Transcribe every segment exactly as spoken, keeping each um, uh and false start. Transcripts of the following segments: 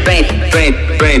red, red, red,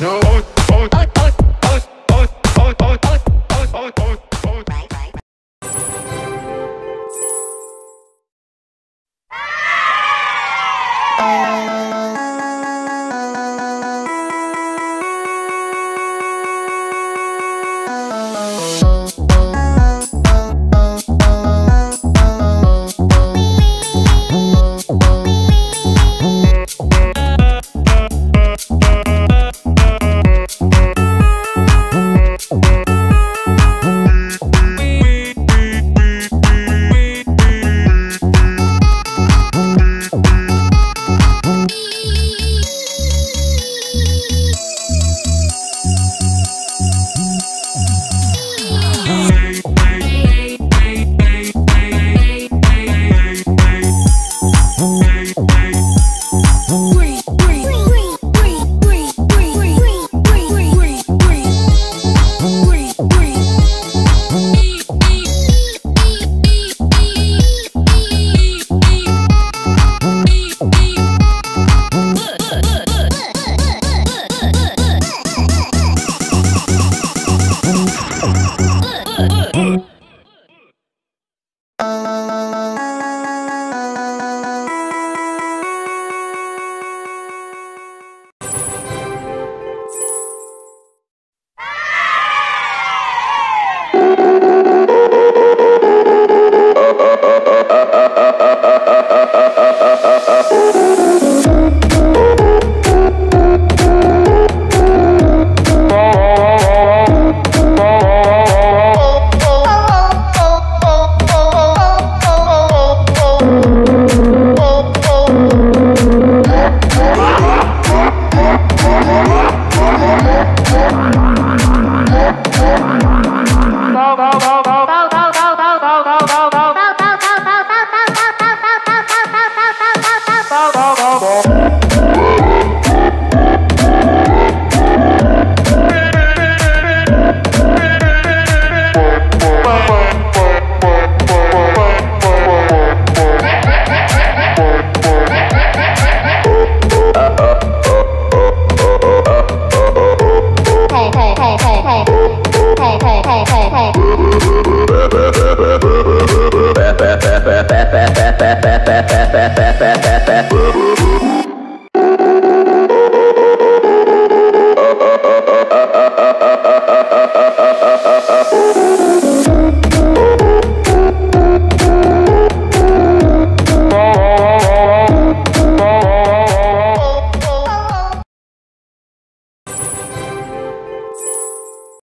no, no.